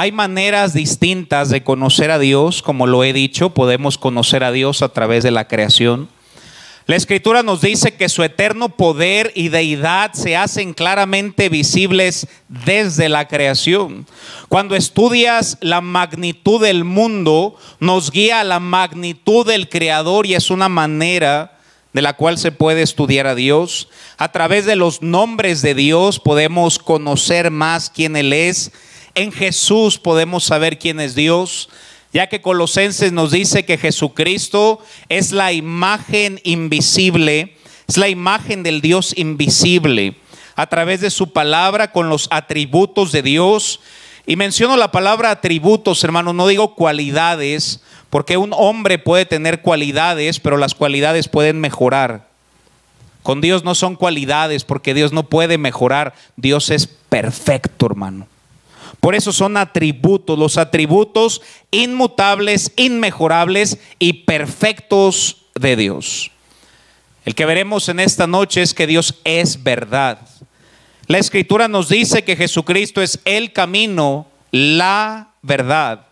Hay maneras distintas de conocer a Dios, como lo he dicho, podemos conocer a Dios a través de la creación. La Escritura nos dice que su eterno poder y deidad se hacen claramente visibles desde la creación. Cuando estudias la magnitud del mundo, nos guía a la magnitud del Creador, y es una manera de la cual se puede estudiar a Dios. A través de los nombres de Dios podemos conocer más quién Él es. En Jesús podemos saber quién es Dios, ya que Colosenses nos dice que Jesucristo es la imagen invisible, es la imagen del Dios invisible, a través de su palabra, con los atributos de Dios. Y menciono la palabra atributos, hermano, no digo cualidades, porque un hombre puede tener cualidades, pero las cualidades pueden mejorar. Con Dios no son cualidades, porque Dios no puede mejorar. Dios es perfecto, hermano. Por eso son atributos, los atributos inmutables, inmejorables y perfectos de Dios. El que veremos en esta noche es que Dios es verdad. La Escritura nos dice que Jesucristo es el camino, la verdad.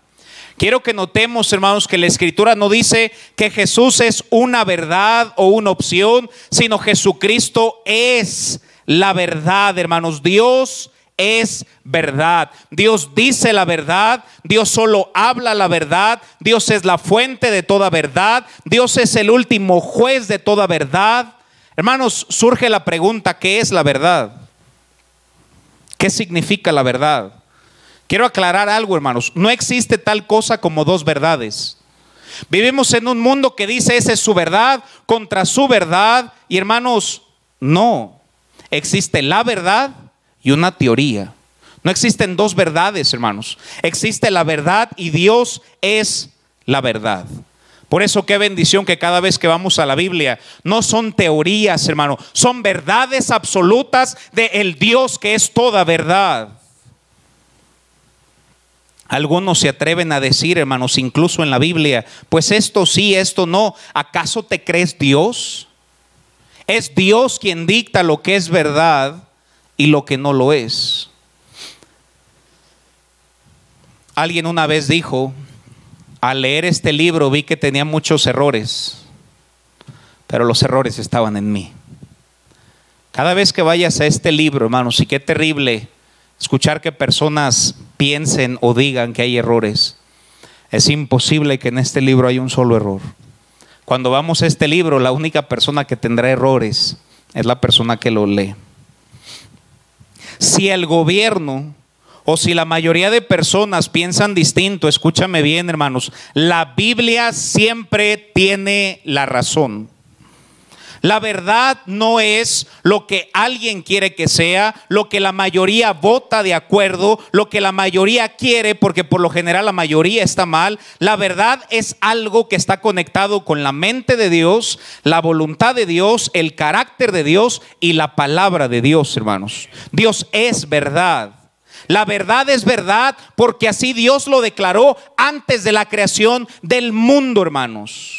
Quiero que notemos, hermanos, que la Escritura no dice que Jesús es una verdad o una opción, sino Jesucristo es la verdad, hermanos. Dios es verdad. Dios dice la verdad. Dios solo habla la verdad. Dios es la fuente de toda verdad. Dios es el último juez de toda verdad. Hermanos, surge la pregunta: ¿qué es la verdad? ¿Qué significa la verdad? Quiero aclarar algo, hermanos. No existe tal cosa como dos verdades. Vivimos en un mundo que dice esa es su verdad contra su verdad, y hermanos, no existe la verdad y una teoría. No existen dos verdades, hermanos. Existe la verdad, y Dios es la verdad. Por eso qué bendición que cada vez que vamos a la Biblia, no son teorías, hermano, son verdades absolutas de el Dios que es toda verdad. Algunos se atreven a decir, hermanos, incluso en la Biblia, pues esto sí, esto no. ¿Acaso te crees Dios? Es Dios quien dicta lo que es verdad y lo que no lo es. Alguien una vez dijo: al leer este libro vi que tenía muchos errores, pero los errores estaban en mí. Cada vez que vayas a este libro, hermanos, y qué terrible escuchar que personas piensen o digan que hay errores. Es imposible que en este libro haya un solo error. Cuando vamos a este libro, la única persona que tendrá errores es la persona que lo lee. Si el gobierno o si la mayoría de personas piensan distinto, escúchame bien, hermanos, la Biblia siempre tiene la razón. La verdad no es lo que alguien quiere que sea, lo que la mayoría vota de acuerdo, lo que la mayoría quiere, porque por lo general la mayoría está mal. La verdad es algo que está conectado con la mente de Dios, la voluntad de Dios, el carácter de Dios y la palabra de Dios, hermanos. Dios es verdad. La verdad es verdad porque así Dios lo declaró antes de la creación del mundo, hermanos.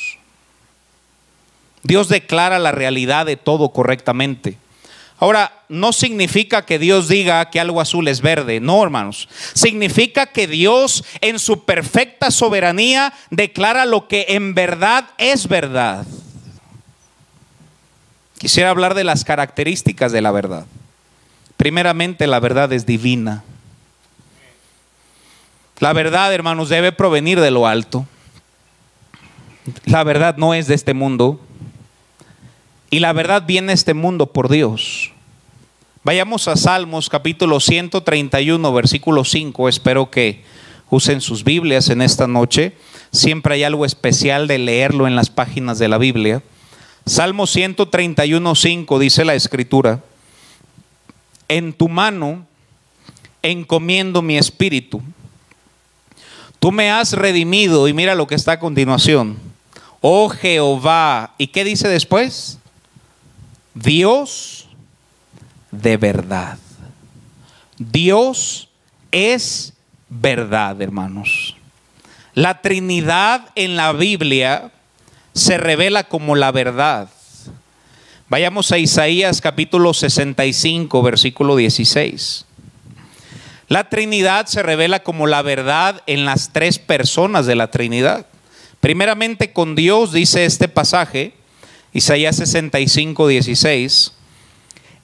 Dios declara la realidad de todo correctamente. Ahora, no significa que Dios diga que algo azul es verde. No, hermanos. Significa que Dios, en su perfecta soberanía, declara lo que en verdad es verdad. Quisiera hablar de las características de la verdad. Primeramente, la verdad es divina. La verdad, hermanos, debe provenir de lo alto. La verdad no es de este mundo, y la verdad viene de este mundo por Dios. Vayamos a Salmos capítulo 131 versículo 5. Espero que usen sus Biblias en esta noche. Siempre hay algo especial de leerlo en las páginas de la Biblia. Salmo 131, 5 dice la Escritura: en tu mano encomiendo mi espíritu, tú me has redimido. Y mira lo que está a continuación: oh Jehová. ¿Y qué dice después? Dios de verdad. Dios es verdad, hermanos. La Trinidad en la Biblia se revela como la verdad. Vayamos a Isaías capítulo 65, versículo 16. La Trinidad se revela como la verdad en las tres personas de la Trinidad. Primeramente con Dios, dice este pasaje, Isaías 65, 16,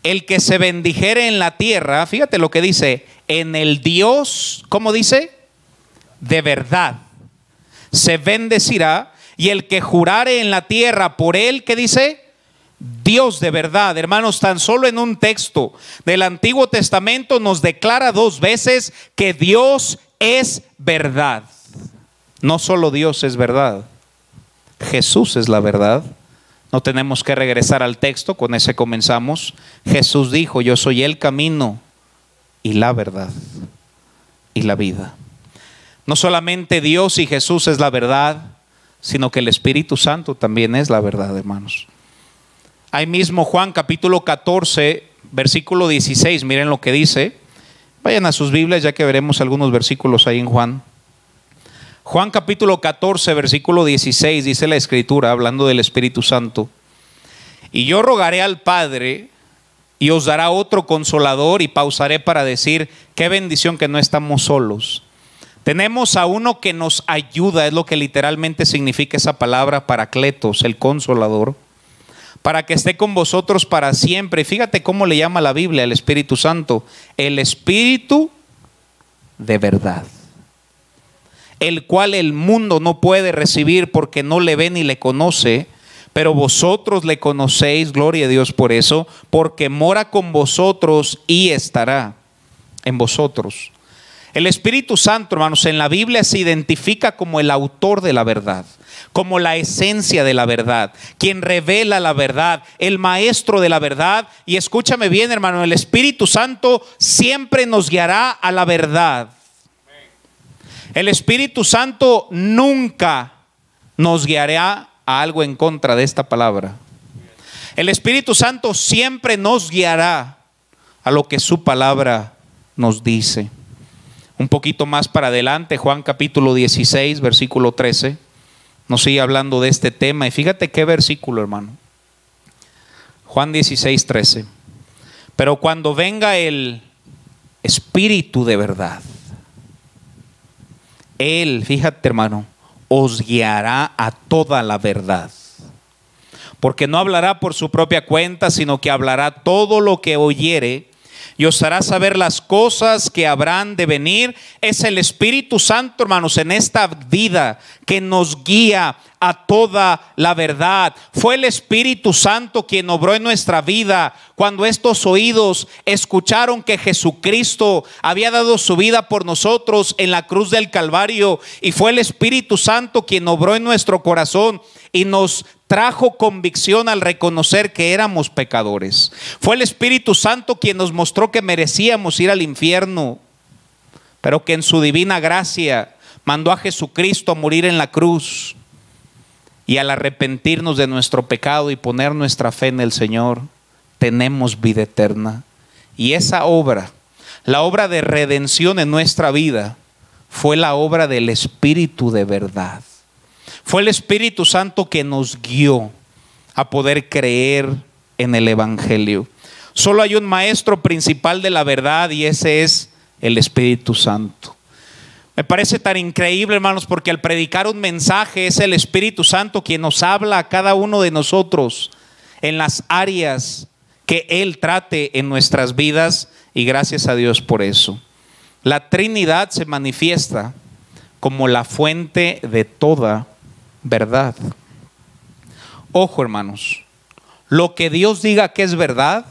el que se bendijere en la tierra, fíjate lo que dice, en el Dios, ¿cómo dice? De verdad, se bendecirá, y el que jurare en la tierra por él, ¿qué dice? Dios de verdad. Hermanos, tan solo en un texto del Antiguo Testamento nos declara dos veces que Dios es verdad. No solo Dios es verdad, Jesús es la verdad. No tenemos que regresar al texto, con ese comenzamos. Jesús dijo, yo soy el camino y la verdad y la vida. No solamente Dios y Jesús es la verdad, sino que el Espíritu Santo también es la verdad, hermanos. Ahí mismo Juan capítulo 14, versículo 16, miren lo que dice. Vayan a sus Biblias, ya que veremos algunos versículos ahí en Juan. Juan capítulo 14, versículo 16, dice la Escritura, hablando del Espíritu Santo. Y yo rogaré al Padre y os dará otro consolador, y pausaré para decir, qué bendición que no estamos solos. Tenemos a uno que nos ayuda, es lo que literalmente significa esa palabra, paracletos, el consolador, para que esté con vosotros para siempre. Fíjate cómo le llama la Biblia al Espíritu Santo, el Espíritu de verdad, el cual el mundo no puede recibir porque no le ve ni le conoce, pero vosotros le conocéis, gloria a Dios por eso, porque mora con vosotros y estará en vosotros. El Espíritu Santo, hermanos, en la Biblia se identifica como el autor de la verdad, como la esencia de la verdad, quien revela la verdad, el maestro de la verdad. Y escúchame bien, hermano, el Espíritu Santo siempre nos guiará a la verdad. El Espíritu Santo nunca nos guiará a algo en contra de esta palabra. El Espíritu Santo siempre nos guiará a lo que su palabra nos dice. Un poquito más para adelante, Juan capítulo 16, versículo 13, nos sigue hablando de este tema. Y fíjate qué versículo, hermano. Juan 16, 13. Pero cuando venga el Espíritu de verdad, Él, fíjate, hermano, os guiará a toda la verdad. Porque no hablará por su propia cuenta, sino que hablará todo lo que oyere, y os hará saber las cosas que habrán de venir. Es el Espíritu Santo, hermanos, en esta vida que nos guía a toda la verdad. Fue el Espíritu Santo quien obró en nuestra vida cuando estos oídos escucharon que Jesucristo había dado su vida por nosotros en la cruz del Calvario. Y fue el Espíritu Santo quien obró en nuestro corazón y nos trajo convicción al reconocer que éramos pecadores. Fue el Espíritu Santo quien nos mostró que merecíamos ir al infierno, pero que en su divina gracia mandó a Jesucristo a morir en la cruz, y al arrepentirnos de nuestro pecado y poner nuestra fe en el Señor, tenemos vida eterna. Y esa obra, la obra de redención en nuestra vida, fue la obra del Espíritu de verdad. Fue el Espíritu Santo que nos guió a poder creer en el Evangelio. Solo hay un maestro principal de la verdad, y ese es el Espíritu Santo. Me parece tan increíble, hermanos, porque al predicar un mensaje es el Espíritu Santo quien nos habla a cada uno de nosotros en las áreas que Él trate en nuestras vidas, y gracias a Dios por eso. La Trinidad se manifiesta como la fuente de toda verdad. Ojo, hermanos, lo que Dios diga que es verdad,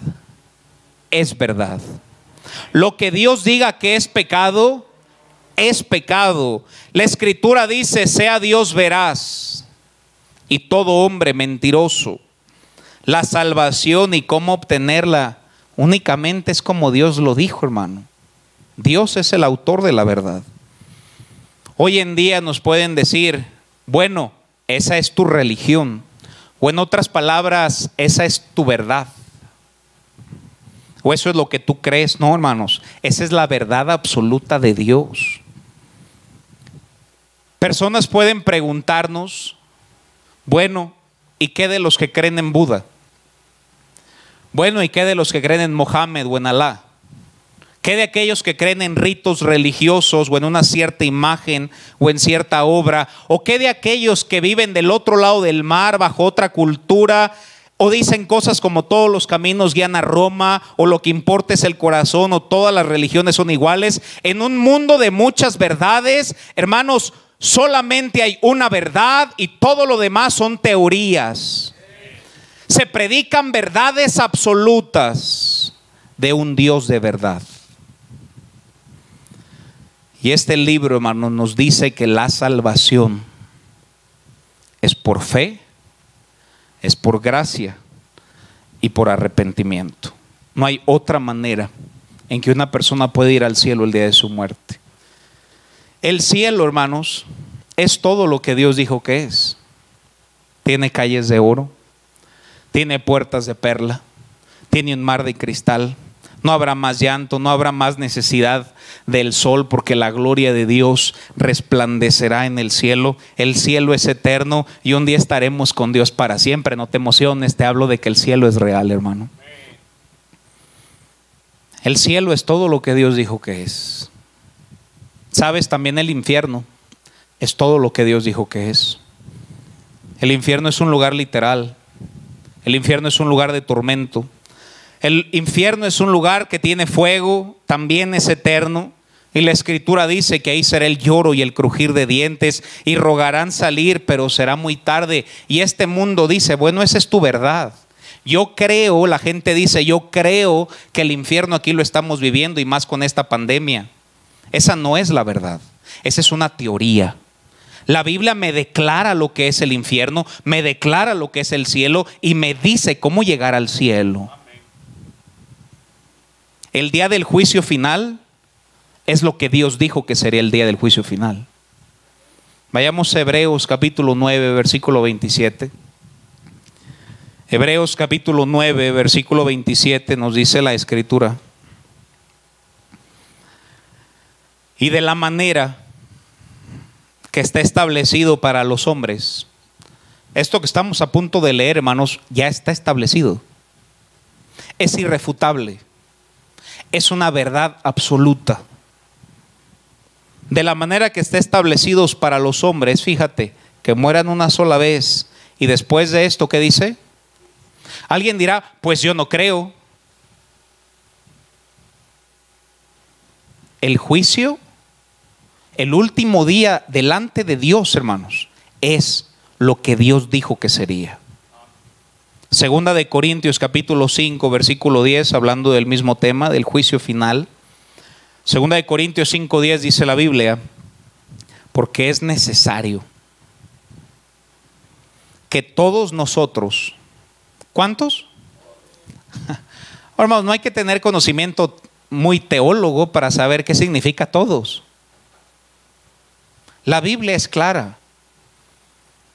es verdad. Lo que Dios diga que es pecado, es pecado. La Escritura dice, sea Dios veraz y todo hombre mentiroso. La salvación y cómo obtenerla únicamente es como Dios lo dijo, hermano. Dios es el autor de la verdad. Hoy en día nos pueden decir, bueno, esa es tu religión, o en otras palabras, esa es tu verdad, o eso es lo que tú crees. No, hermanos, esa es la verdad absoluta de Dios. Personas pueden preguntarnos, bueno, ¿y qué de los que creen en Buda? Bueno, ¿y qué de los que creen en Mohammed o en Alá? ¿Qué de aquellos que creen en ritos religiosos o en una cierta imagen o en cierta obra? ¿O qué de aquellos que viven del otro lado del mar bajo otra cultura? ¿O dicen cosas como todos los caminos guían a Roma, o lo que importa es el corazón, o todas las religiones son iguales? En un mundo de muchas verdades, hermanos, solamente hay una verdad y todo lo demás son teorías. Se predican verdades absolutas de un Dios de verdad. Y este libro, hermanos, nos dice que la salvación es por fe, es por gracia y por arrepentimiento. No hay otra manera en que una persona pueda ir al cielo el día de su muerte. El cielo, hermanos, es todo lo que Dios dijo que es. Tiene calles de oro, tiene puertas de perla, tiene un mar de cristal. No habrá más llanto, no habrá más necesidad del sol, porque la gloria de Dios resplandecerá en el cielo. El cielo es eterno y un día estaremos con Dios para siempre. No te emociones, te hablo de que el cielo es real, hermano. El cielo es todo lo que Dios dijo que es. Sabes, también el infierno es todo lo que Dios dijo que es. El infierno es un lugar literal. El infierno es un lugar de tormento. El infierno es un lugar que tiene fuego, también es eterno. Y la escritura dice que ahí será el lloro y el crujir de dientes, y rogarán salir, pero será muy tarde. Y este mundo dice, bueno, esa es tu verdad. Yo creo, la gente dice, yo creo que el infierno aquí lo estamos viviendo, y más con esta pandemia. Esa no es la verdad, esa es una teoría. La Biblia me declara lo que es el infierno, me declara lo que es el cielo, y me dice cómo llegar al cielo. El día del juicio final es lo que Dios dijo que sería el día del juicio final. Vayamos a Hebreos capítulo 9, versículo 27. Hebreos capítulo 9, versículo 27 nos dice la escritura: y de la manera que está establecido para los hombres. Esto que estamos a punto de leer, hermanos, ya está establecido. Es irrefutable. Es una verdad absoluta. De la manera que está establecidos para los hombres, fíjate, que mueran una sola vez, y después de esto, ¿qué dice? Alguien dirá, pues yo no creo. El juicio, el último día delante de Dios, hermanos, es lo que Dios dijo que sería. Segunda de Corintios capítulo 5 versículo 10, hablando del mismo tema del juicio final. Segunda de Corintios 5:10 dice la Biblia: porque es necesario que todos nosotros, ¿cuántos? Hermanos, no hay que tener conocimiento muy teólogo para saber qué significa todos. La Biblia es clara,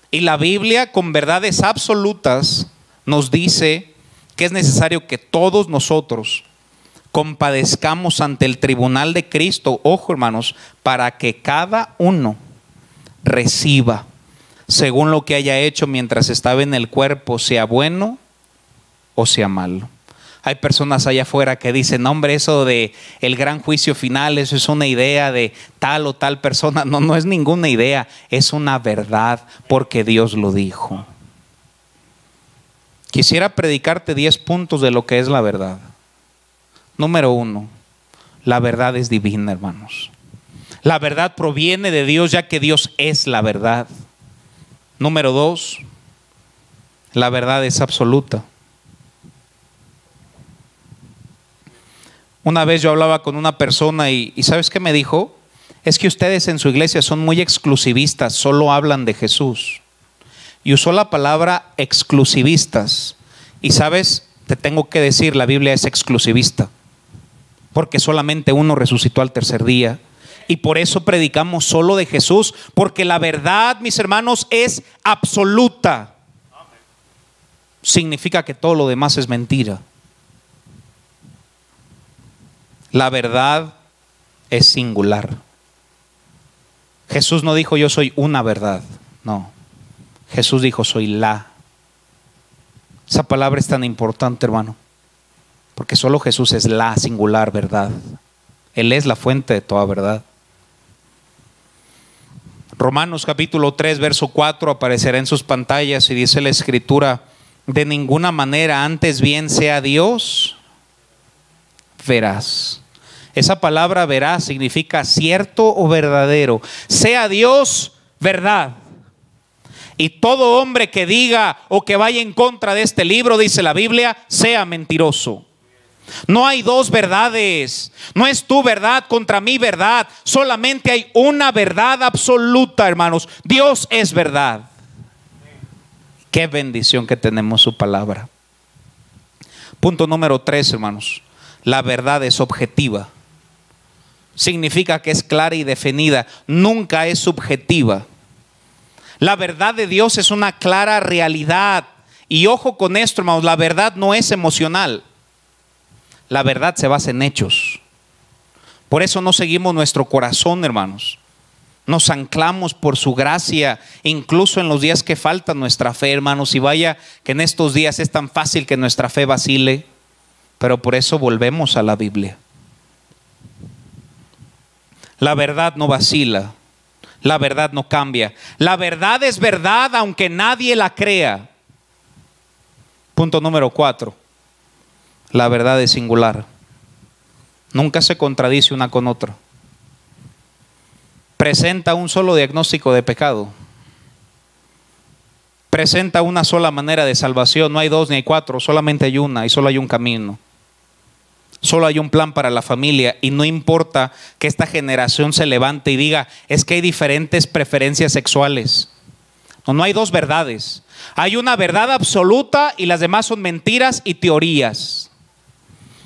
y la Biblia con verdades absolutas nos dice que es necesario que todos nosotros compadezcamos ante el tribunal de Cristo, ojo hermanos, para que cada uno reciba según lo que haya hecho mientras estaba en el cuerpo, sea bueno o sea malo. Hay personas allá afuera que dicen, no hombre, eso de el gran juicio final, eso es una idea de tal o tal persona. No, no es ninguna idea, es una verdad, porque Dios lo dijo. Quisiera predicarte 10 puntos de lo que es la verdad. Número 1, la verdad es divina, hermanos. La verdad proviene de Dios, ya que Dios es la verdad. Número 2, la verdad es absoluta. Una vez yo hablaba con una persona y ¿sabes qué me dijo? Es que ustedes en su iglesia son muy exclusivistas, solo hablan de Jesús. Y usó la palabra exclusivistas. Y sabes, te tengo que decir, la Biblia es exclusivista, porque solamente uno resucitó al tercer día. Y por eso predicamos solo de Jesús, porque la verdad, mis hermanos, es absoluta. Significa que todo lo demás es mentira. La verdad es singular. Jesús no dijo, yo soy una verdad. No. Jesús dijo, soy la. Esa palabra es tan importante, hermano, porque solo Jesús es la singular verdad. Él es la fuente de toda verdad. Romanos capítulo 3, verso 4 aparecerá en sus pantallas y dice la Escritura: de ninguna manera, antes bien sea Dios veraz. Esa palabra veraz significa cierto o verdadero. Sea Dios verdad. Y todo hombre que diga o que vaya en contra de este libro, dice la Biblia, sea mentiroso. No hay dos verdades. No es tu verdad contra mi verdad. Solamente hay una verdad absoluta, hermanos. Dios es verdad. Qué bendición que tenemos su palabra. Punto número 3, hermanos. La verdad es objetiva. Significa que es clara y definida. Nunca es subjetiva. La verdad de Dios es una clara realidad. Y ojo con esto, hermanos. La verdad no es emocional. La verdad se basa en hechos. Por eso no seguimos nuestro corazón, hermanos. Nos anclamos por su gracia, incluso en los días que falta nuestra fe, hermanos. Y vaya que en estos días es tan fácil que nuestra fe vacile. Pero por eso volvemos a la Biblia. La verdad no vacila. La verdad no cambia. La verdad es verdad aunque nadie la crea. Punto número 4. La verdad es singular. Nunca se contradice una con otra. Presenta un solo diagnóstico de pecado. Presenta una sola manera de salvación. No hay dos ni hay cuatro. Solamente hay una y solo hay un camino. Solo hay un plan para la familia. Y no importa que esta generación se levante y diga: es que hay diferentes preferencias sexuales. No, no hay dos verdades. Hay una verdad absoluta y las demás son mentiras y teorías.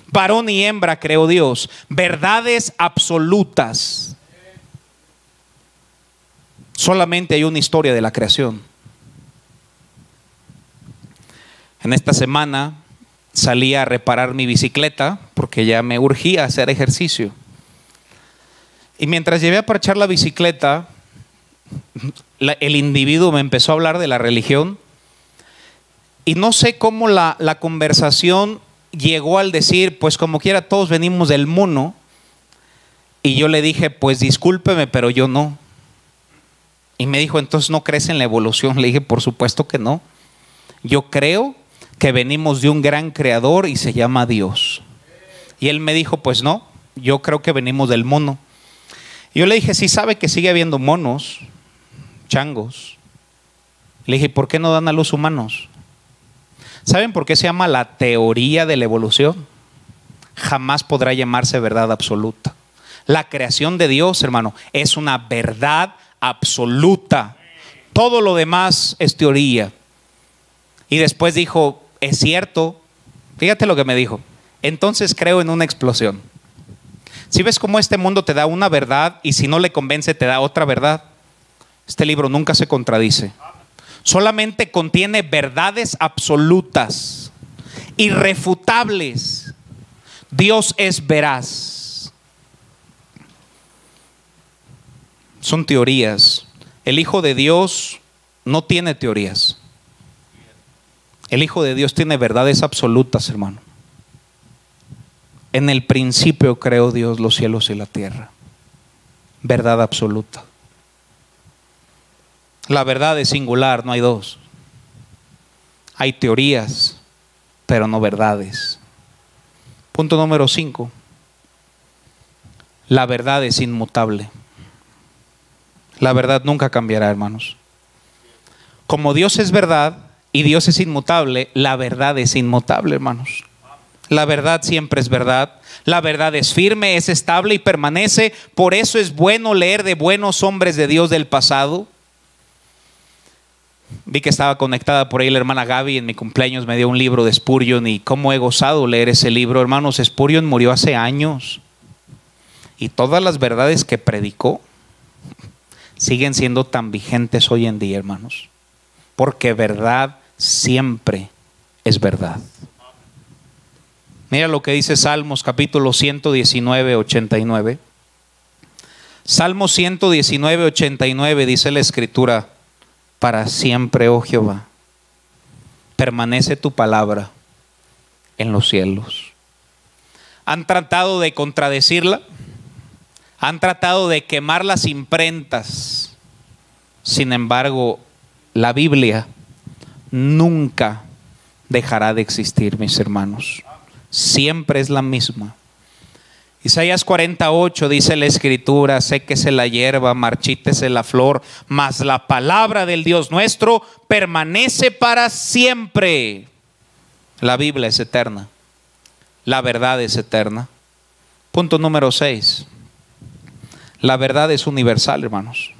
Varón y hembra creó Dios. Verdades absolutas. Solamente hay una historia de la creación. En esta semana salí a reparar mi bicicleta porque ya me urgía hacer ejercicio. Y mientras llevé a parchar la bicicleta, el individuo me empezó a hablar de la religión. Y no sé cómo la conversación llegó al decir: pues como quiera todos venimos del mono. Y yo le dije: pues discúlpeme, pero yo no. Y me dijo: entonces ¿no crees en la evolución? Le dije: por supuesto que no. Yo creo que venimos de un gran creador y se llama Dios. Y él me dijo: pues no, yo creo que venimos del mono. Yo le dije: sí sabe que sigue habiendo monos, changos. Le dije: ¿por qué no dan a luz humanos? ¿Saben por qué se llama la teoría de la evolución? Jamás podrá llamarse verdad absoluta. La creación de Dios, hermano, es una verdad absoluta. Todo lo demás es teoría. Y después dijo: es cierto. Fíjate lo que me dijo: entonces creo en una explosión. Si ves cómo este mundo te da una verdad y si no le convence te da otra verdad. Este libro nunca se contradice. Solamente contiene verdades absolutas, irrefutables. Dios es veraz. Son teorías. El Hijo de Dios no tiene teorías. El Hijo de Dios tiene verdades absolutas, hermano. En el principio creó Dios los cielos y la tierra. Verdad absoluta. La verdad es singular, no hay dos. Hay teorías, pero no verdades. Punto número 5. La verdad es inmutable. La verdad nunca cambiará, hermanos. Como Dios es verdad y Dios es inmutable, la verdad es inmutable, hermanos. La verdad siempre es verdad. La verdad es firme, es estable y permanece. Por eso es bueno leer de buenos hombres de Dios del pasado. Vi que estaba conectada por ahí la hermana Gaby. En mi cumpleaños me dio un libro de Spurgeon y cómo he gozado leer ese libro. Hermanos, Spurgeon murió hace años y todas las verdades que predicó siguen siendo tan vigentes hoy en día, hermanos, porque verdad siempre es verdad. Mira lo que dice Salmos capítulo 119, 89. Salmo 119, 89 dice la Escritura: para siempre, oh Jehová, permanece tu palabra en los cielos. ¿Han tratado de contradecirla? han tratado de quemar las imprentas. Sin embargo, la Biblia nunca dejará de existir, mis hermanos. Siempre es la misma. Isaías 48 dice la Escritura: séquese la hierba, marchítese la flor, mas la palabra del Dios nuestro permanece para siempre. La Biblia es eterna. La verdad es eterna. Punto número 6. La verdad es universal, hermanos.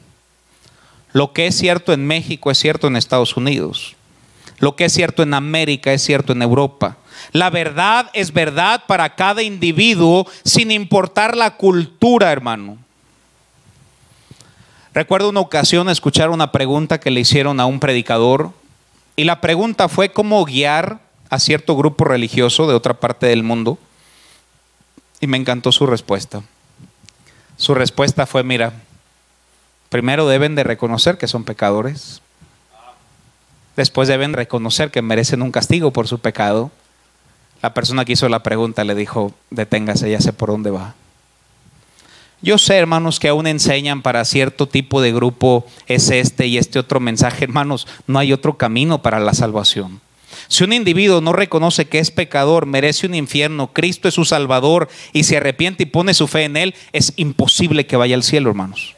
Lo que es cierto en México es cierto en Estados Unidos. Lo que es cierto en América es cierto en Europa. La verdad es verdad para cada individuo, sin importar la cultura, hermano. Recuerdo una ocasión escuchar una pregunta que le hicieron a un predicador, y la pregunta fue cómo guiar a cierto grupo religioso de otra parte del mundo, y me encantó su respuesta. Su respuesta fue: mira, primero deben de reconocer que son pecadores, después deben reconocer que merecen un castigo por su pecado. La persona que hizo la pregunta le dijo: deténgase, ya sé por dónde va. Yo sé, hermanos, que aún enseñan para cierto tipo de grupo es este y este otro mensaje. Hermanos, no hay otro camino para la salvación. Si un individuo no reconoce que es pecador, merece un infierno, Cristo es su Salvador y se arrepiente y pone su fe en Él, es imposible que vaya al cielo, hermanos.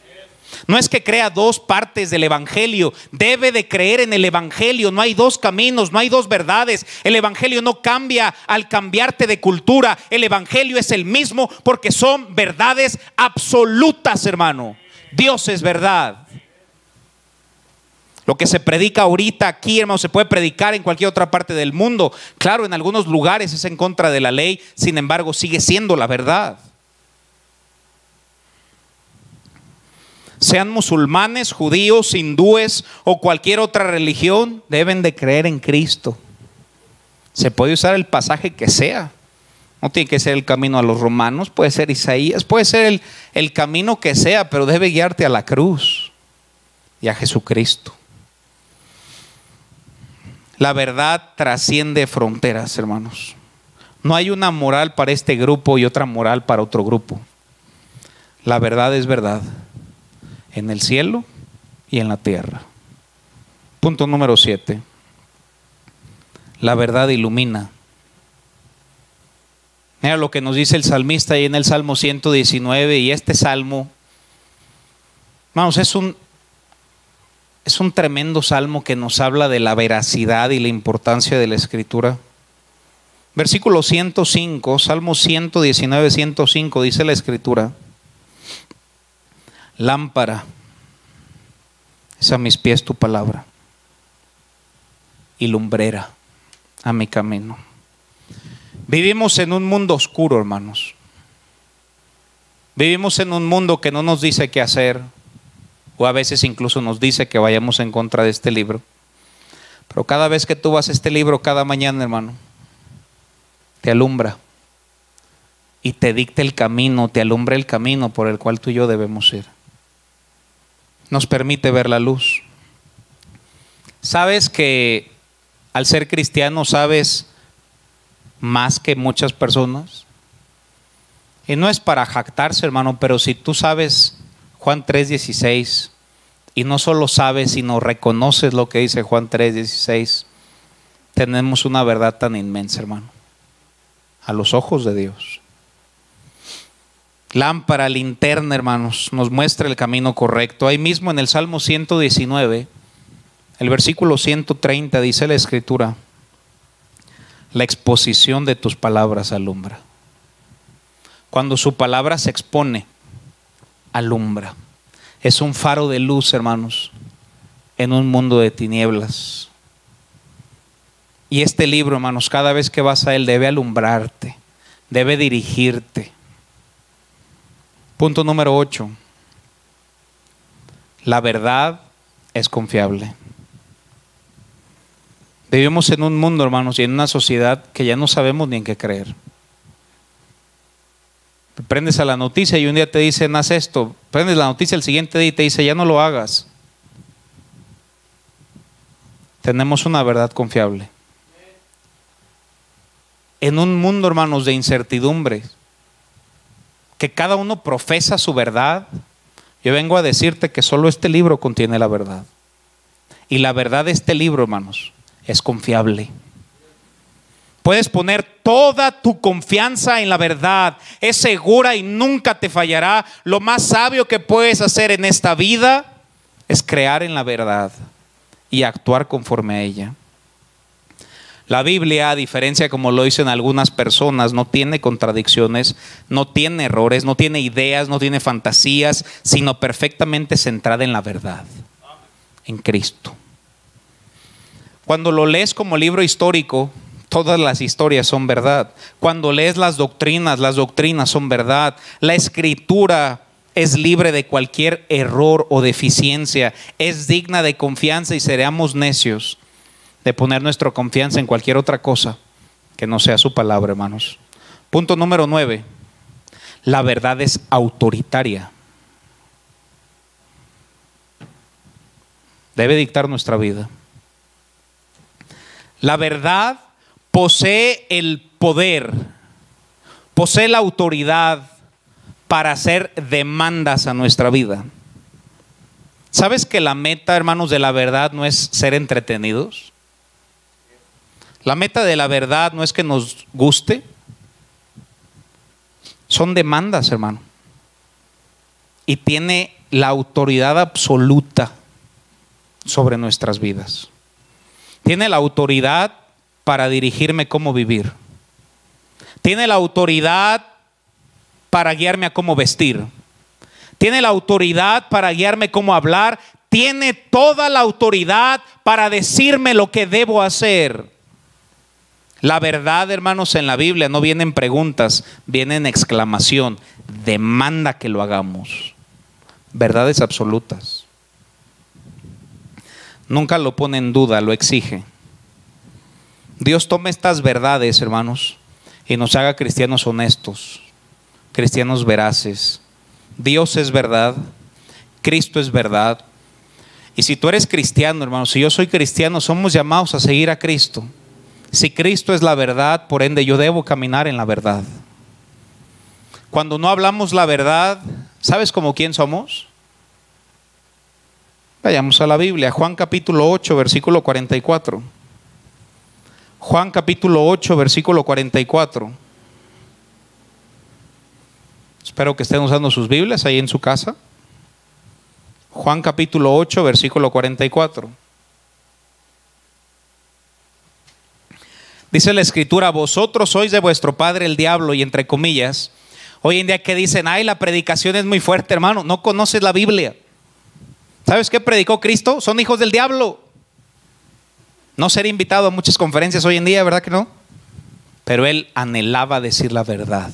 No es que crea dos partes del evangelio, debe de creer en el evangelio. No hay dos caminos, no hay dos verdades. El evangelio no cambia al cambiarte de cultura. El evangelio es el mismo porque son verdades absolutas, hermano. Dios es verdad. Lo que se predica ahorita aquí, hermano, se puede predicar en cualquier otra parte del mundo. Claro, en algunos lugares es en contra de la ley, sin embargo sigue siendo la verdad. Sean musulmanes, judíos, hindúes o cualquier otra religión, deben de creer en Cristo. Se puede usar el pasaje que sea. No tiene que ser el camino a los romanos, puede ser Isaías, puede ser el camino que sea, pero debe guiarte a la cruz y a Jesucristo. La verdad trasciende fronteras, hermanos. No hay una moral para este grupo y otra moral para otro grupo. La verdad es verdad. En el cielo y en la tierra. Punto número 7. La verdad ilumina. Mira lo que nos dice el salmista ahí en el Salmo 119. Y este salmo, vamos, es un tremendo salmo que nos habla de la veracidad y la importancia de la Escritura. Versículo 105, Salmo 119, 105, dice la Escritura: lámpara es a mis pies tu palabra y lumbrera a mi camino. Vivimos en un mundo oscuro, hermanos. Vivimos en un mundo que no nos dice qué hacer, o a veces incluso nos dice que vayamos en contra de este libro. Pero cada vez que tú vas a este libro, cada mañana, hermano, te alumbra y te dicta el camino, te alumbra el camino por el cual tú y yo debemos ir. Nos permite ver la luz. Sabes que al ser cristiano sabes más que muchas personas. Y no es para jactarse, hermano, pero si tú sabes Juan 3:16 y no solo sabes, sino reconoces lo que dice Juan 3:16, tenemos una verdad tan inmensa, hermano, a los ojos de Dios. Lámpara, linterna, hermanos, nos muestra el camino correcto. Ahí mismo en el Salmo 119, el versículo 130, dice la Escritura: la exposición de tus palabras alumbra. Cuando su palabra se expone, alumbra. Es un faro de luz, hermanos, en un mundo de tinieblas. Y este libro, hermanos, cada vez que vas a él debe alumbrarte, debe dirigirte. Punto número 8. La verdad es confiable. Vivimos en un mundo, hermanos, y en una sociedad que ya no sabemos ni en qué creer. Prendes a la noticia y un día te dicen: haz esto. Prendes la noticia el siguiente día y te dice: ya no lo hagas. Tenemos una verdad confiable. En un mundo, hermanos, de incertidumbre, que cada uno profesa su verdad, yo vengo a decirte que solo este libro contiene la verdad. Y la verdad de este libro, hermanos, es confiable. Puedes poner toda tu confianza en la verdad. Es segura y nunca te fallará. Lo más sabio que puedes hacer en esta vida es creer en la verdad y actuar conforme a ella. La Biblia, a diferencia como lo dicen algunas personas, no tiene contradicciones, no tiene errores, no tiene ideas, no tiene fantasías, sino perfectamente centrada en la verdad, en Cristo. Cuando lo lees como libro histórico, todas las historias son verdad. Cuando lees las doctrinas son verdad. La escritura es libre de cualquier error o deficiencia. Es digna de confianza y seríamos necios de poner nuestra confianza en cualquier otra cosa que no sea su palabra, hermanos. Punto número 9. La verdad es autoritaria. Debe dictar nuestra vida. La verdad posee el poder, posee la autoridad para hacer demandas a nuestra vida. ¿Sabes que la meta, hermanos, de la verdad no es ser entretenidos? La meta de la verdad no es que nos guste. Son demandas, hermano. Y tiene la autoridad absoluta sobre nuestras vidas. Tiene la autoridad para dirigirme cómo vivir. Tiene la autoridad para guiarme a cómo vestir. Tiene la autoridad para guiarme cómo hablar. Tiene toda la autoridad para decirme lo que debo hacer. La verdad, hermanos, en la Biblia no vienen preguntas, vienen exclamación, demanda que lo hagamos. Verdades absolutas. Nunca lo pone en duda, lo exige. Dios toma estas verdades, hermanos, y nos haga cristianos honestos, cristianos veraces. Dios es verdad, Cristo es verdad. Y si tú eres cristiano, hermanos, si yo soy cristiano, somos llamados a seguir a Cristo. Si Cristo es la verdad, por ende yo debo caminar en la verdad. Cuando no hablamos la verdad, ¿sabes como quién somos? Vayamos a la Biblia, Juan capítulo 8, versículo 44. Juan capítulo 8, versículo 44. Espero que estén usando sus Biblias ahí en su casa. Juan capítulo 8, versículo 44. Dice la escritura, vosotros sois de vuestro padre el diablo, y entre comillas, hoy en día que dicen, ay, la predicación es muy fuerte, hermano, no conoces la Biblia. ¿Sabes qué predicó Cristo? Son hijos del diablo. No seré invitado a muchas conferencias hoy en día, ¿verdad que no? Pero él anhelaba decir la verdad.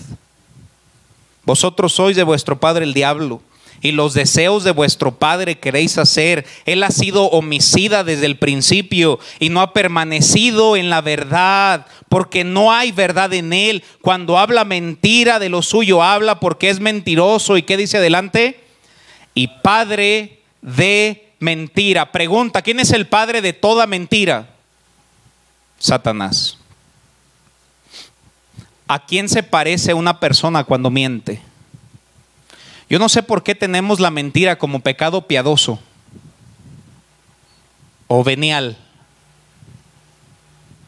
Vosotros sois de vuestro padre el diablo y los deseos de vuestro padre queréis hacer. Él ha sido homicida desde el principio y no ha permanecido en la verdad, porque no hay verdad en él. Cuando habla mentira, de lo suyo habla, porque es mentiroso. ¿Y qué dice adelante? Y padre de mentira. Pregunta, ¿quién es el padre de toda mentira? Satanás. ¿A quién se parece una persona cuando miente? Yo no sé por qué tenemos la mentira como pecado piadoso o venial.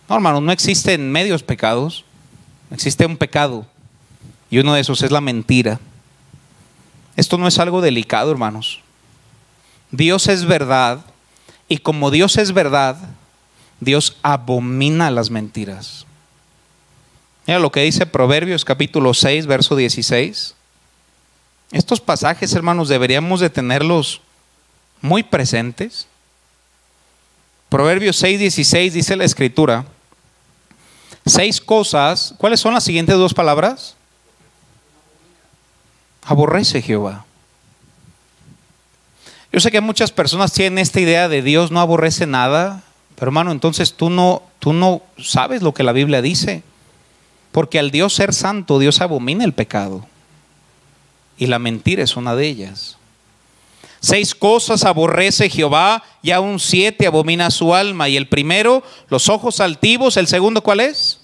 No, hermano, no existen medios pecados. Existe un pecado y uno de esos es la mentira. Esto no es algo delicado, hermanos. Dios es verdad, y como Dios es verdad, Dios abomina las mentiras. Mira lo que dice Proverbios capítulo 6, verso 16. Estos pasajes, hermanos, deberíamos de tenerlos muy presentes. Proverbios 6, 16 dice la escritura, 6 cosas, ¿cuáles son las siguientes dos palabras? Aborrece Jehová. Yo sé que muchas personas tienen esta idea de Dios no aborrece nada, pero hermano, entonces tú no sabes lo que la Biblia dice, porque al Dios ser santo, Dios abomina el pecado y la mentira es una de ellas. 6 cosas aborrece Jehová y aún 7 abomina su alma. Y el primero, los ojos altivos. El segundo, ¿cuál es?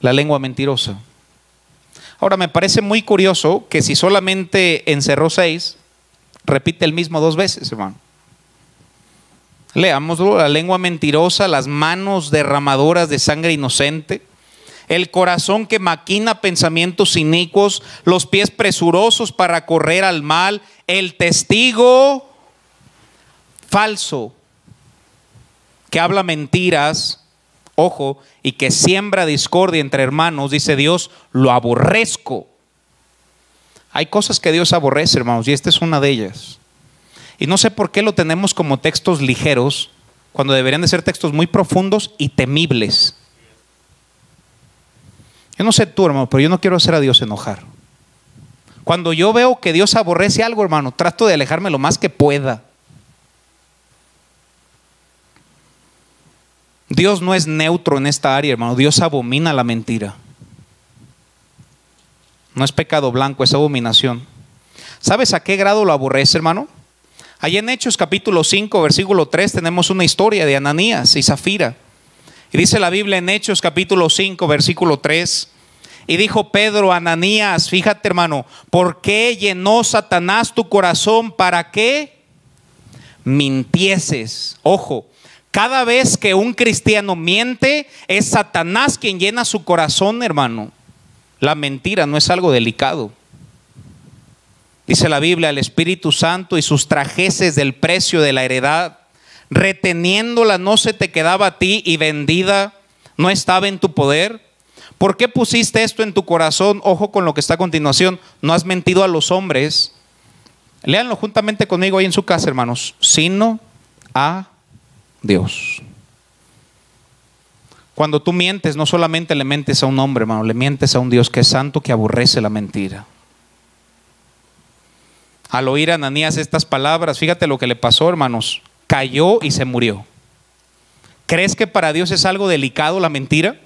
La lengua mentirosa. Ahora, me parece muy curioso que si solamente encerró 6, repite el mismo 2 veces, hermano. Leámoslo: la lengua mentirosa, las manos derramadoras de sangre inocente, el corazón que maquina pensamientos inicuos, los pies presurosos para correr al mal, el testigo falso que habla mentiras, ojo, y que siembra discordia entre hermanos. Dice Dios: lo aborrezco. Hay cosas que Dios aborrece, hermanos, y esta es una de ellas. Y no sé por qué lo tenemos como textos ligeros cuando deberían de ser textos muy profundos y temibles. Yo no sé tú, hermano, pero yo no quiero hacer a Dios enojar. Cuando yo veo que Dios aborrece algo, hermano, trato de alejarme lo más que pueda. Dios no es neutro en esta área, hermano. Dios abomina la mentira. No es pecado blanco, es abominación. ¿Sabes a qué grado lo aborrece, hermano? Allí en Hechos capítulo 5, versículo 3, tenemos una historia de Ananías y Zafira. Y dice la Biblia en Hechos capítulo 5, versículo 3. Y dijo Pedro: Ananías, fíjate, hermano, ¿por qué llenó Satanás tu corazón para que mintieses? Ojo, cada vez que un cristiano miente, es Satanás quien llena su corazón, hermano. La mentira no es algo delicado. Dice la Biblia: el Espíritu Santo y sus trajeces del precio de la heredad, reteniéndola no se te quedaba a ti, y vendida no estaba en tu poder. ¿Por qué pusiste esto en tu corazón? Ojo con lo que está a continuación: no has mentido a los hombres. Léanlo juntamente conmigo ahí en su casa, hermanos: sino a Dios. Cuando tú mientes, no solamente le mientes a un hombre, hermano, le mientes a un Dios que es santo, que aborrece la mentira. Al oír a Ananías estas palabras, fíjate lo que le pasó, hermanos: cayó y se murió. ¿Crees que para Dios es algo delicado la mentira?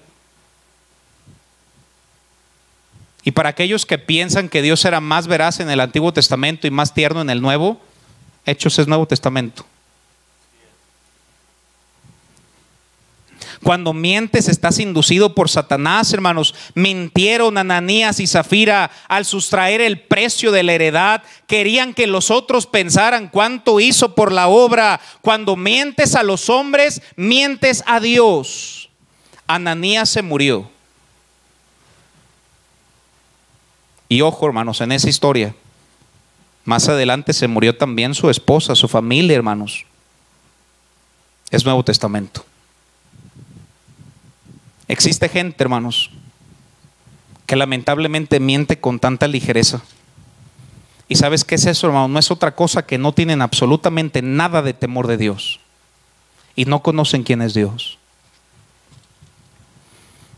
Y para aquellos que piensan que Dios era más veraz en el Antiguo Testamento y más tierno en el Nuevo, Hechos es Nuevo Testamento. Cuando mientes, estás inducido por Satanás, hermanos. Mintieron Ananías y Zafira al sustraer el precio de la heredad. Querían que los otros pensaran cuánto hizo por la obra. Cuando mientes a los hombres, mientes a Dios. Ananías se murió. Y ojo, hermanos, en esa historia, más adelante se murió también su esposa, su familia, hermanos. Es Nuevo Testamento. Existe gente, hermanos, que lamentablemente miente con tanta ligereza. ¿Y sabes qué es eso, hermano? No es otra cosa que no tienen absolutamente nada de temor de Dios. Y no conocen quién es Dios.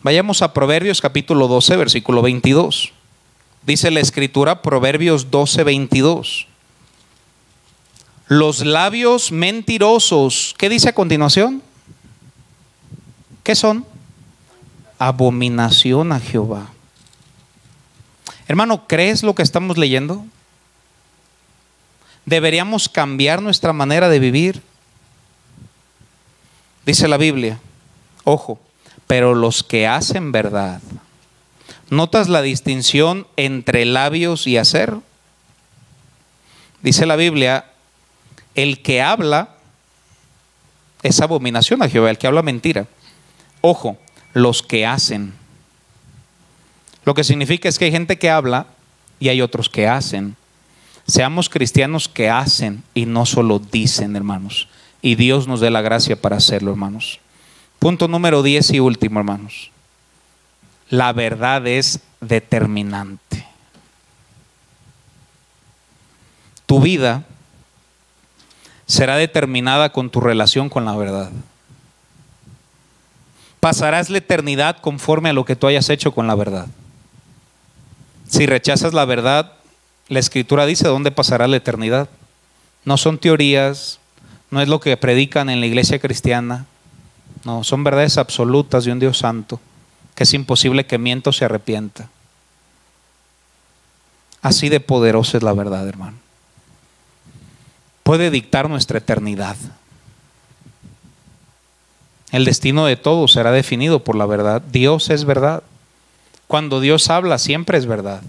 Vayamos a Proverbios capítulo 12, versículo 22. Dice la Escritura, Proverbios 12, 22. Los labios mentirosos, ¿qué dice a continuación? ¿Qué son? Abominación a Jehová. Hermano, ¿crees lo que estamos leyendo? Deberíamos cambiar nuestra manera de vivir. Dice la Biblia, ojo, pero los que hacen verdad. ¿Notas la distinción entre labios y hacer? Dice la Biblia, el que habla es abominación a Jehová, el que habla mentira. Ojo, los que hacen. Lo que significa es que hay gente que habla y hay otros que hacen. Seamos cristianos que hacen y no solo dicen, hermanos. Y Dios nos dé la gracia para hacerlo, hermanos. Punto número 10 y último, hermanos. La verdad es determinante. Tu vida será determinada con tu relación con la verdad. Pasarás la eternidad conforme a lo que tú hayas hecho con la verdad. Si rechazas la verdad, la Escritura dice dónde pasarás la eternidad. No son teorías, no es lo que predican en la iglesia cristiana. No, son verdades absolutas de un Dios santo, que es imposible que mienta o se arrepienta. Así de poderosa es la verdad, hermano. Puede dictar nuestra eternidad. El destino de todos será definido por la verdad. Dios es verdad. Cuando Dios habla, siempre es verdad.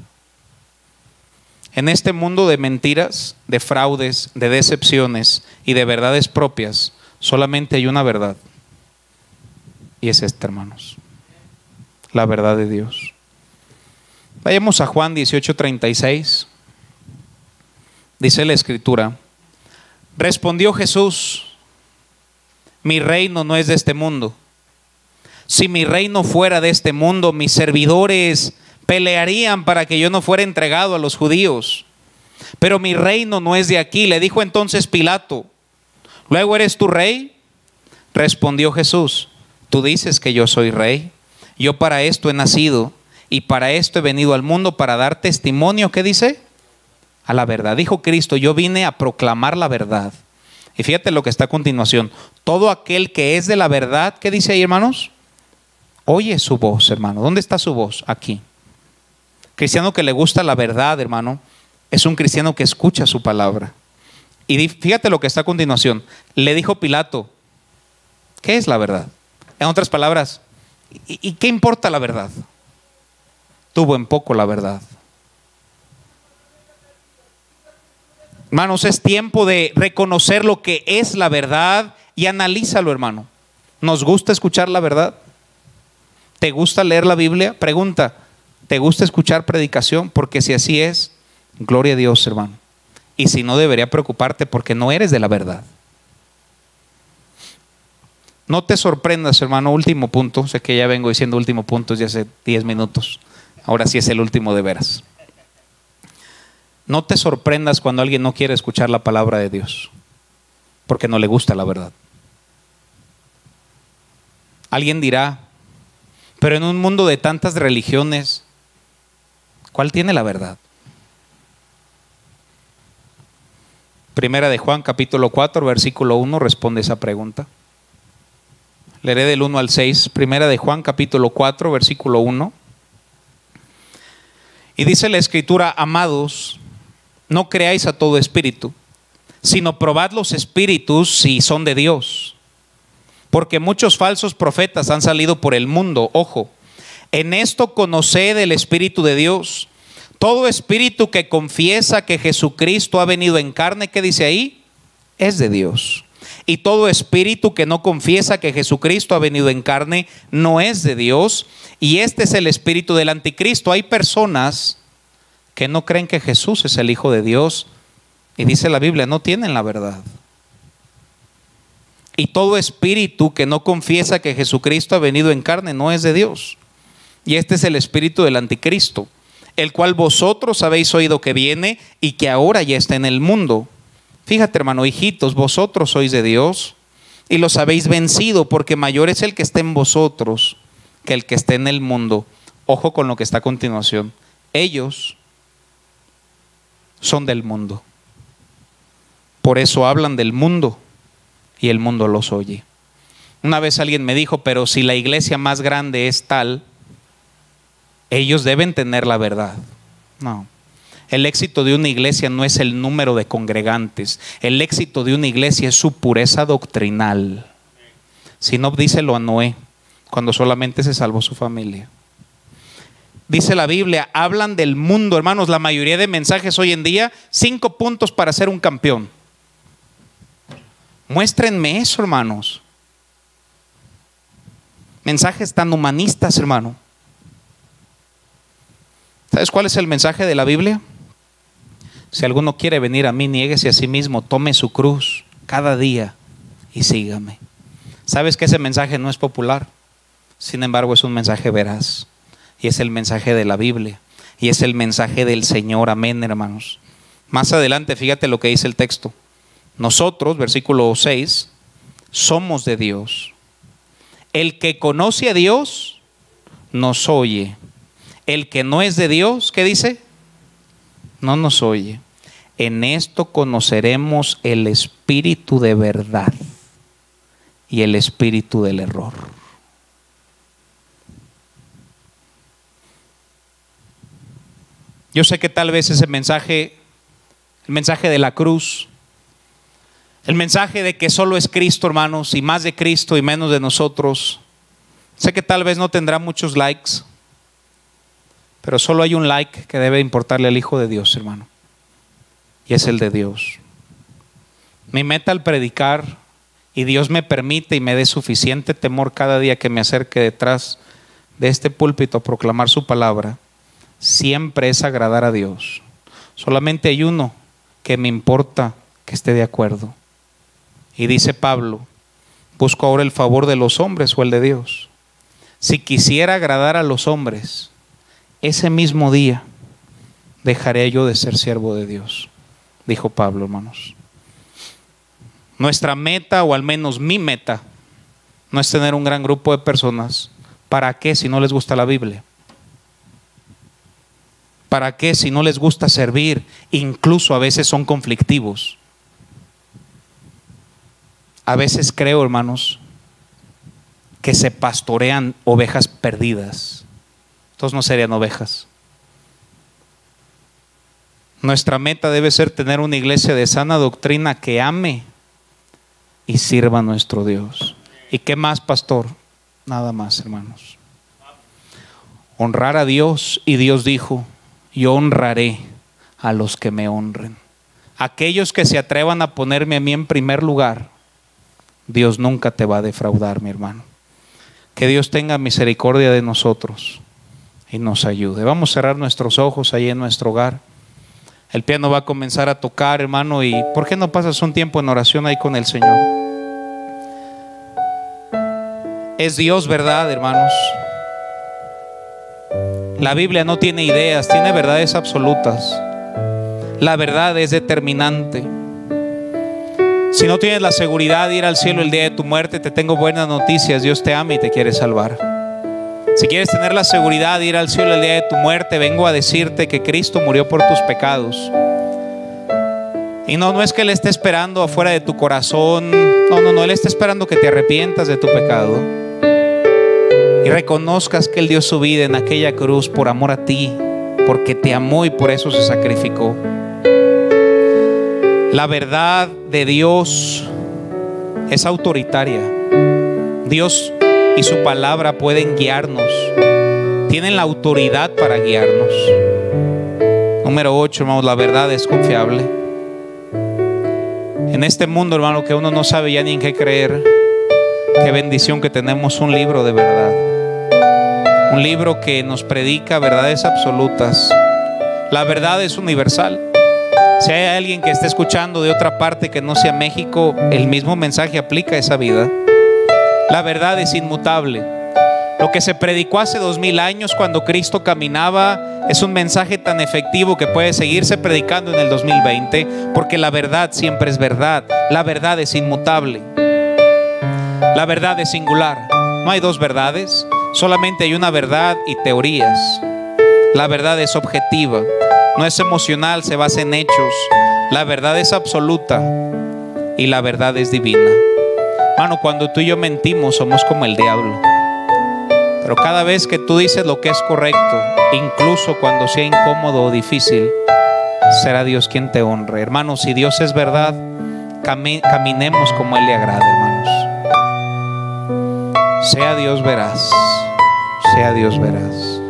En este mundo de mentiras, de fraudes, de decepciones y de verdades propias, solamente hay una verdad. Y es esta, hermanos. La verdad de Dios. Vayamos a Juan 18:36. Dice la Escritura: respondió Jesús: mi reino no es de este mundo. Si mi reino fuera de este mundo, mis servidores pelearían para que yo no fuera entregado a los judíos. Pero mi reino no es de aquí. Le dijo entonces Pilato: ¿luego eres tu rey? Respondió Jesús: tú dices que yo soy rey. Yo para esto he nacido y para esto he venido al mundo, para dar testimonio, ¿qué dice? A la verdad. Dijo Cristo: yo vine a proclamar la verdad. Y fíjate lo que está a continuación: todo aquel que es de la verdad, ¿qué dice ahí, hermanos? Oye su voz, hermano. ¿Dónde está su voz? Aquí. Cristiano que le gusta la verdad, hermano, es un cristiano que escucha su palabra. Y fíjate lo que está a continuación. Le dijo Pilato: ¿qué es la verdad? En otras palabras, ¿y qué importa la verdad? Tuvo en poco la verdad. Hermanos, es tiempo de reconocer lo que es la verdad y analízalo, hermano. ¿Nos gusta escuchar la verdad? ¿Te gusta leer la Biblia? Pregunta: ¿te gusta escuchar predicación? Porque si así es, gloria a Dios, hermano. Y si no, debería preocuparte porque no eres de la verdad. No te sorprendas, hermano. Último punto. Sé que ya vengo diciendo último punto desde hace 10 minutos. Ahora sí es el último de veras. No te sorprendas cuando alguien no quiere escuchar la palabra de Dios, porque no le gusta la verdad. Alguien dirá: pero en un mundo de tantas religiones, ¿cuál tiene la verdad? Primera de Juan, capítulo 4, versículo 1, responde esa pregunta. Leeré del 1 al 6. Primera de Juan, capítulo 4, versículo 1. Y dice la Escritura: amados, no creáis a todo espíritu, sino probad los espíritus si son de Dios. Porque muchos falsos profetas han salido por el mundo. Ojo, en esto conoced el Espíritu de Dios. Todo espíritu que confiesa que Jesucristo ha venido en carne, ¿qué dice ahí? Es de Dios. Y todo espíritu que no confiesa que Jesucristo ha venido en carne no es de Dios. Y este es el espíritu del anticristo. Hay personas que no creen que Jesús es el Hijo de Dios. Y dice la Biblia: no tienen la verdad. Y todo espíritu que no confiesa que Jesucristo ha venido en carne no es de Dios. Y este es el espíritu del anticristo, el cual vosotros habéis oído que viene y que ahora ya está en el mundo. Fíjate, hermano: hijitos, vosotros sois de Dios y los habéis vencido, porque mayor es el que está en vosotros que el que está en el mundo. Ojo con lo que está a continuación: ellos son del mundo, por eso hablan del mundo y el mundo los oye. Una vez alguien me dijo: pero si la iglesia más grande es tal, ellos deben tener la verdad. No. El éxito de una iglesia no es el número de congregantes. El éxito de una iglesia es su pureza doctrinal. Si no, díselo a Noé, cuando solamente se salvó su familia. Dice la Biblia: hablan del mundo. Hermanos, la mayoría de mensajes hoy en día: 5 puntos para ser un campeón. Muéstrenme eso, hermanos. Mensajes tan humanistas, hermano. ¿Sabes cuál es el mensaje de la Biblia? Si alguno quiere venir a mí, niéguese a sí mismo, tome su cruz cada día y sígame. Sabes que ese mensaje no es popular, sin embargo es un mensaje veraz, y es el mensaje de la Biblia, y es el mensaje del Señor. Amén, hermanos. Más adelante, fíjate lo que dice el texto: nosotros, versículo 6, somos de Dios. El que conoce a Dios nos oye. El que no es de Dios, ¿qué dice? No nos oye. En esto conoceremos el espíritu de verdad y el espíritu del error. Yo sé que tal vez ese mensaje, el mensaje de la cruz, el mensaje de que solo es Cristo, hermanos, y más de Cristo y menos de nosotros, sé que tal vez no tendrá muchos likes. Pero solo hay un like que debe importarle al Hijo de Dios, hermano. Y es el de Dios. Mi meta al predicar, y Dios me permite y me dé suficiente temor cada día que me acerque detrás de este púlpito a proclamar su palabra, siempre es agradar a Dios. Solamente hay uno que me importa que esté de acuerdo. Y dice Pablo, busco ahora el favor de los hombres o el de Dios. Si quisiera agradar a los hombres, ese mismo día dejaré yo de ser siervo de Dios, dijo Pablo, hermanos. Nuestra meta, o al menos mi meta, no es tener un gran grupo de personas. ¿Para qué si no les gusta la Biblia? ¿Para qué si no les gusta servir? Incluso a veces son conflictivos. A veces creo, hermanos, que se pastorean ovejas perdidas. Estos no serían ovejas. Nuestra meta debe ser tener una iglesia de sana doctrina que ame y sirva a nuestro Dios. ¿Y qué más, pastor? Nada más, hermanos. Honrar a Dios, y Dios dijo, yo honraré a los que me honren. Aquellos que se atrevan a ponerme a mí en primer lugar, Dios nunca te va a defraudar, mi hermano. Que Dios tenga misericordia de nosotros y nos ayude. Vamos a cerrar nuestros ojos ahí en nuestro hogar. El piano va a comenzar a tocar, hermano, y ¿por qué no pasas un tiempo en oración ahí con el Señor? Es Dios, ¿verdad, hermanos? La Biblia no tiene ideas, tiene verdades absolutas. La verdad es determinante. Si no tienes la seguridad de ir al cielo el día de tu muerte, te tengo buenas noticias. Dios te ama y te quiere salvar. Si quieres tener la seguridad de ir al cielo el día de tu muerte, vengo a decirte que Cristo murió por tus pecados. Y no es que Él esté esperando afuera de tu corazón. No, Él está esperando que te arrepientas de tu pecado y reconozcas que Él dio su vida en aquella cruz por amor a ti, porque te amó y por eso se sacrificó. La verdad de Dios es autoritaria. Dios y su palabra pueden guiarnos, tienen la autoridad para guiarnos. Número 8, hermanos, la verdad es confiable. En este mundo, hermano, que uno no sabe ya ni en qué creer, qué bendición que tenemos un libro de verdad, un libro que nos predica verdades absolutas. La verdad es universal. Si hay alguien que esté escuchando de otra parte que no sea México, el mismo mensaje aplica a esa vida. La verdad es inmutable. Lo que se predicó hace 2000 años cuando Cristo caminaba es un mensaje tan efectivo que puede seguirse predicando en el 2020, porque la verdad siempre es verdad. La verdad es inmutable. La verdad es singular. No hay dos verdades, solamente hay una verdad y teorías. La verdad es objetiva, no es emocional, se basa en hechos. La verdad es absoluta y la verdad es divina. Hermano, cuando tú y yo mentimos, somos como el diablo. Pero cada vez que tú dices lo que es correcto, incluso cuando sea incómodo o difícil, será Dios quien te honre. Hermano, si Dios es verdad, caminemos como Él le agrada, hermanos. Sea Dios veraz. Sea Dios veraz.